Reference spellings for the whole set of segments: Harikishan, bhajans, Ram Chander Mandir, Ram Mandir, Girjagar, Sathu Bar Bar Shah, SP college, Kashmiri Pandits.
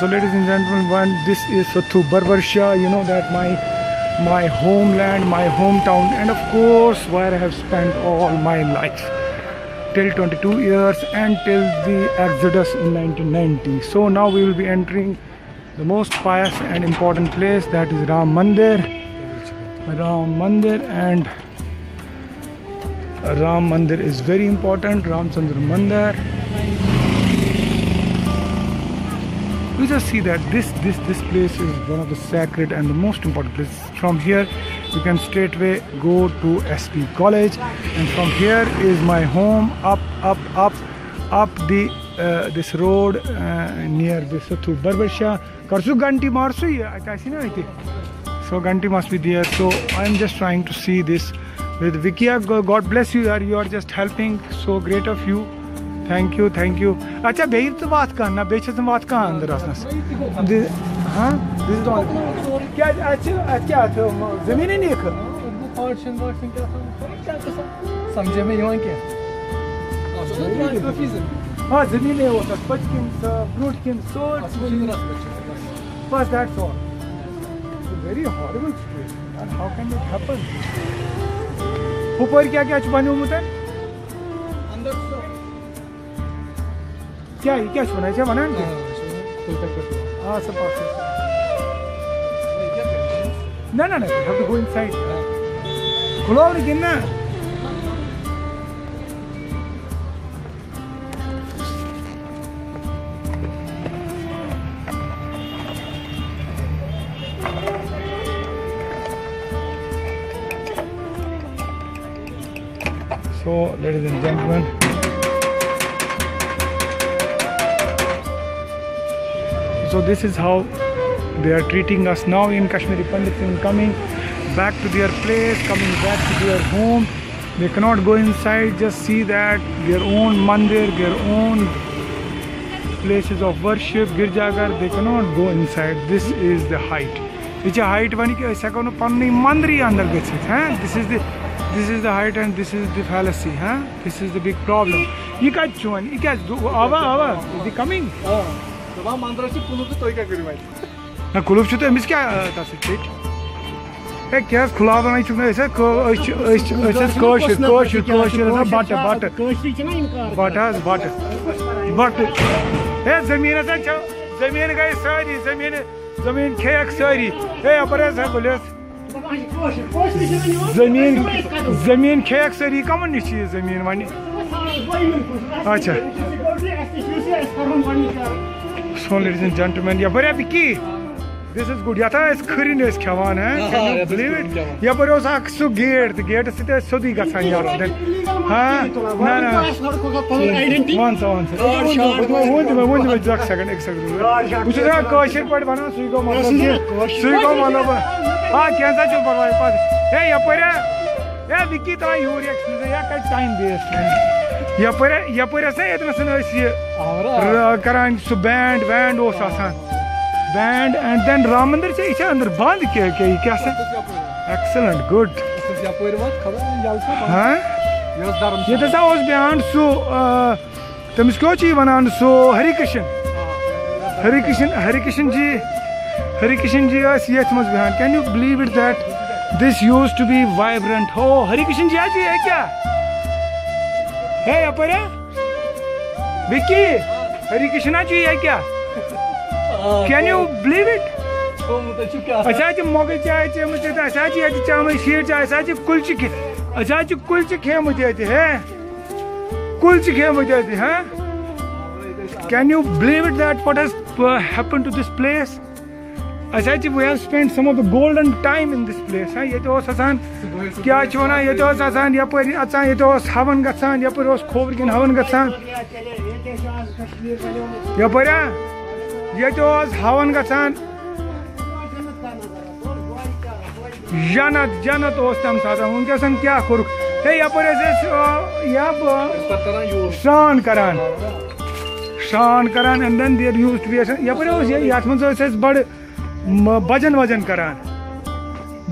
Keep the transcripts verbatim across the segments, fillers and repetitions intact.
So ladies and gentlemen, one, this is Sathu Bar Bar Shah. You know that my my homeland, my hometown, and of course where I have spent all my life till twenty-two years and till the exodus in nineteen ninety. So now we will be entering the most pious and important place, that is Ram Mandir. Ram Mandir and Ram Mandir is very important, Ram Chander Mandir. You just see that this this this place is one of the sacred and the most important places. From here you can straightway go to S P College, and from here is my home. Up, up, up, up the uh, this road uh, near the Sathu Bar Bar Shah. Karsu Ganti Marsu, I So Ganti must be there. So I'm just trying to see this with Vikia. God bless you. You are just helping. So great of you. Thank you, thank you. Acha behir to baat karna, behir to baat ka andar asnas. Ha? This is all. Kya acha kya tha? Zameen nahi ek. Aur shindar singh ka tha. Samjhe mein yahan kya? Ha, zameen hai wo tak pachkin fruit kin sorts. But that's all. It's a very horrible situation. And how can it happen? Upar kya kya chupane hum utar? क्या क्या सुना है माना हां सब पास ना ना ना हैव टू गो इनसाइड खुलो और गिनना so ladies and gentleman So this is how they are treating us now in Kashmiri Pandits, in coming back to their place, coming back to their home. They cannot go inside, just see that their own mandir, their own places of worship, Girjagar, they cannot go inside. This is the height. This is the height, this is the this is the height and this is the fallacy, huh? This is the big problem. You catch one, you catch two, Ava, Ava, is he coming? Now Mandra se kulub se toika kari bhai. Na kulub se to emis kya tasit? Hey, kya khulava nahi chuna aisa kosher kosher kosher na bata bata. Kosher chuna inkar. Bata bata. Bata. Hey, zameen asa chau. Zameen gayi saari, zameen zameen khek saari. Hey, apare sa boles. Zameen zameen khek saari kaman nichi zameen vani. Acha. So ladies and gentlemen, yeah, but this is good. Yata is khrin is khawan hai. Can you believe it? Yeah, but also so gate, the gate is there. So the gasan yar. Ha, na na. Once, once. One, one, one. Just second, ek second. Usse na kosher pad bana. Sui ko malo. Sui ko malo. Ha, kya sa chup parwa pas. Hey, yeah, but yeah, Vicky, tera your experience ya kal time waste. या पर या पर ऐसा है इतना सुना इसलिए कराएं सु बैंड बैंड वो सासान band and then Ram Mandir से इसे अंदर बांध के क्या क्या सा एक्सेलेंट गुड हाँ ये तो साउस बैंड सु तुम इसको ची बनान सु हरिकिशन हरिकिशन हरिकिशन जी हरिकिशन जी का सीएच मस band can you believe it that this used to be vibrant हो हरिकिशन जी आज ये क्या है यहाँ पर विक्की हरिकिशना जी है क्या कैन यू बिलीव इट अच्छा जी मौके चाय चाय मुझे तो अच्छा जी आज चावल शेर चाय अच्छा जी कुल्च की अच्छा जी कुल्च क्या मुझे आती है कुल्च क्या मुझे आती है can you believe it that what has happened to this place अच्छा जी we have spend some of the golden time in this place है ये तो आसान क्या चोना ये तो आसान या पर अच्छा ये तो हवन गसान या पर खोबर किन हवन गसान या पर ये तो हवन गसान जन्नत जन्नत ओस्तम सादा उनके संग क्या खुर है या पर ऐसे या शान करान शान करान and then there used to be या पर ये आत्मन से बड़ भजन भजन करान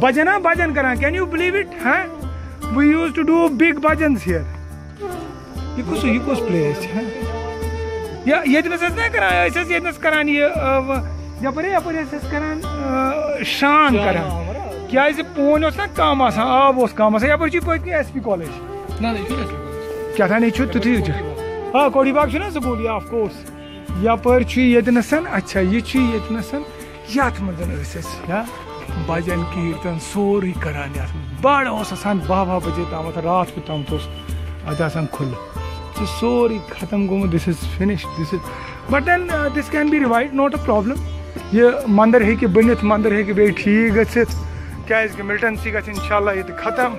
भजना भजन करान कैन यू बिलीव इट हां we used to do big bhajans here ये कुछ ये कुछ प्लेस है या ये दिन से ना कराया ऐसे ये दिन से करानी है या पर या पर ऐसे करान शान करान क्या इसे पूर्ण उसना काम आसान आप उस काम आसान या पर चीप होती है एसपी कॉलेज ना नहीं चुट क्या था नहीं चुट तो ठीक है हाँ कोडी बाग चुना स्कूल या ऑफ कोर्स या पर चीप ये दिन से अच्छा ये चीप ये दिन से याद मर्दन ऐसे या बाजन कीर्तन सोरी कराने आसान बड़ा हो ससान बाबा बजे ताम तो रात को ताम तो आजासन खुल so sorry khatam go this is finished this is but then uh, this can be revived not a problem ye mandir hai ki banit mandir hai ki be theek gachit kya is milton si gach inshallah it khatam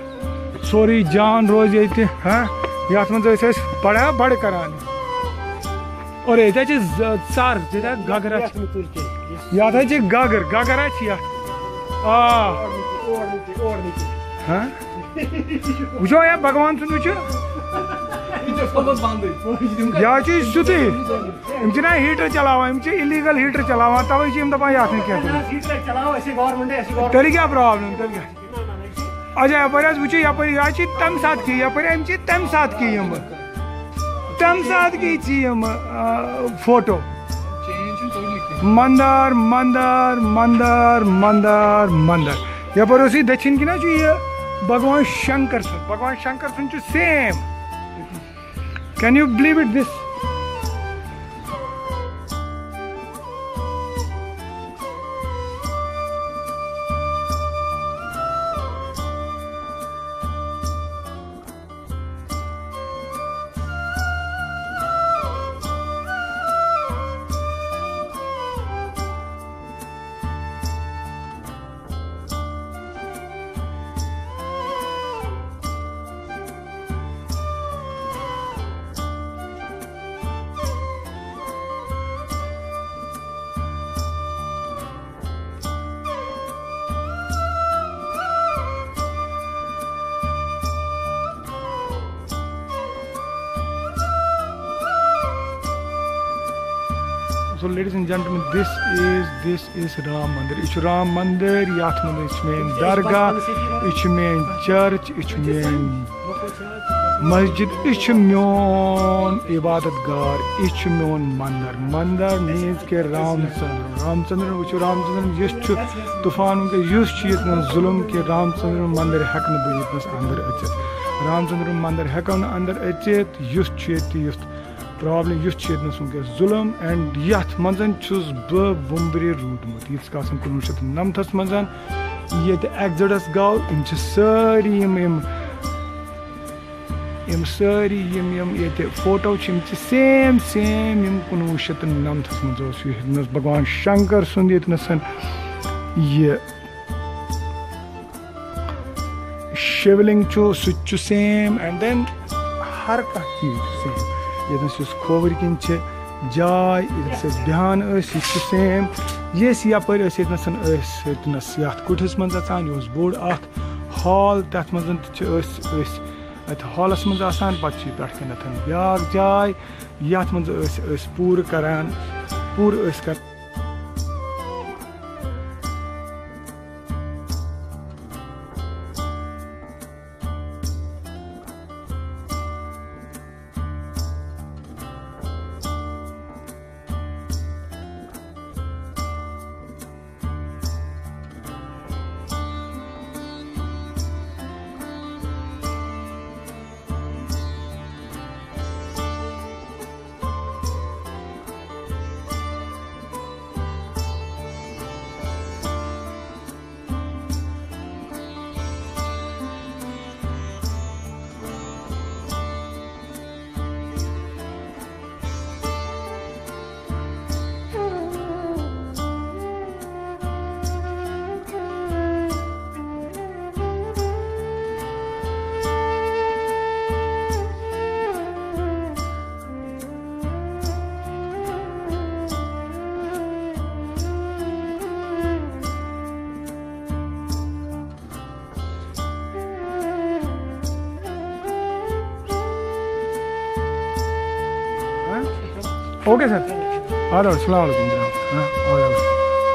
sorry jaan roz yete ha yatman jo is bada bad karan aur eta je sar jeta gagar yata je gagar gagar achi ya a aur niti aur niti ha ujo ya bhagwan sun ujo या चीज जुती इमचना heater चलावा इमचे illegal heater चलावा तब इसी हम तो पाया आते क्या हीटर चलाओ ऐसे गवर्नमेंट ऐसे गवर्नमेंट तेरी क्या प्रॉब्लम तेरी क्या अच्छा यहाँ पर आज बुचे यहाँ पर यहाँ चीज तम साथ की यहाँ पर इमचे तम साथ की हम तम साथ की चीज हम फोटो मंदर मंदर मंदर मंदर मंदर यहाँ पर उसी दक्षिण की ना चीज भगवान शंकर सुन भगवान शंकर सुन चीज same Can you believe it? This. So ladies and gentlemen, this is this is Ram Mandir. It's Ram Mandir. Yath Mandir. It's main darga. It's main church. It's main masjid. It's main ibadat gar. It's main mandir. Mandir means ke Ram Chander. Ram Chander. Which Ram Chander used to tufan ke used to itna zulm ke Ram Chander Mandir hak na bhi itna andar achet. Ram Chander Mandir hak na andar achet. Used to it used. Problem is Zulum and Yath Manzan choose the Bumbri Rudmut. It's Kasan Kunushat Namtas Manzan, yet Exodus Gaul, in Chisari, Im Sari, Yim, yet photo chim, same, same, Yim Kunushat Namtas Manzos, Yitnas Bhagwan Shankar Sunditnasan, Ye Shiveling Chu, Suchu same, and then Harka same. Jeden się skowry kincie, jaj, jeden się bihan, jest jeszcze sam, jest ja pary, jest jeden sen, jest jeden siat, kuchys mandacan, jest board at hall, tak mandant, jest jest, at hallas mandacan, patrzcie, patrzcie na ten biar, jaj, jat mandant, jest jest pur karan, pur jest kar. Okay sir आदर सलाम अलैकुम जनाब हां और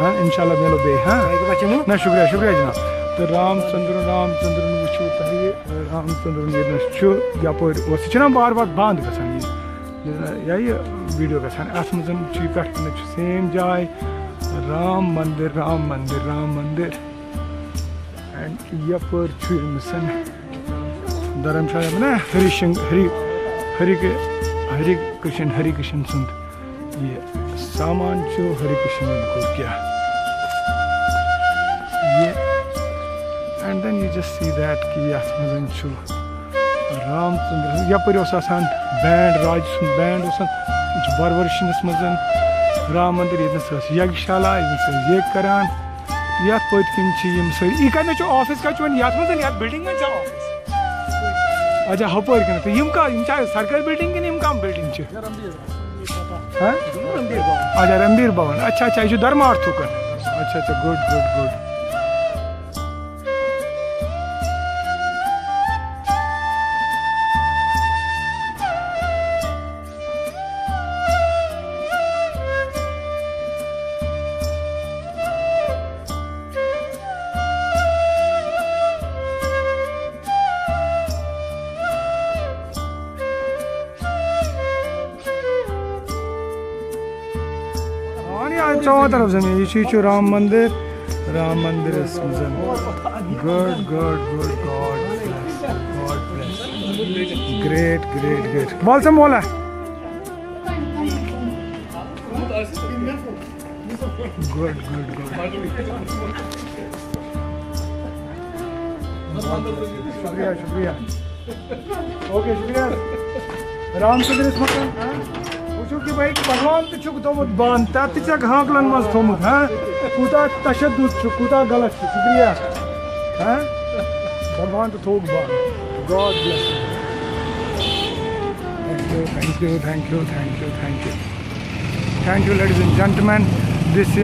हां इंशाल्लाह मेलो बे हां ना शुक्रिया शुक्रिया जनाब तो राम चंद्र राम चंद्र मुछु तही राम चंद्र ने नशु या पर वचना बार-बार बांध गसन ये यही वीडियो गसान सेम जाय राम मंदिर राम मंदिर राम मंदिर एंड यपर छु मिशन धर्मशाला बना हरिशंग हरि हरि के हरि कृष्ण हरि कृष्ण संत ये सामान जो हरि कृष्ण को क्या ये and then you just see that कि आसमजन छु Ram Chander yapar osasan band rajsun band osan bar bar shah's mazan Ram Chander yednas yagshala yednas yek karan yat poit kin chi yim sir e kana cho office ka chwan yat mazan yat building ma cha office acha hopar kana to yim ka yim cha sarkar building kin yim kam building che ha rambir bhavan acha rambir bhavan acha acha jo dharmarthu kan acha acha good good good चारों तरफ जमीन ये चीज राम मंदिर राम मंदिर इस जमीन good good good God bless God bless great great great बोल सम बोला गुड गुड गुड शुक्रिया शुक्रिया ओके शुक्रिया राम मंदिर इस मकान कि भाई भगवान तो छुक दोमत बांध ताति चक हांकलन मस थोमत हां कुदा तशद्दुद कुदा गलत शुक्रिया हां भगवान तो थोक बांध God bless you thank you thank you thank you thank you thank you ladies and gentleman this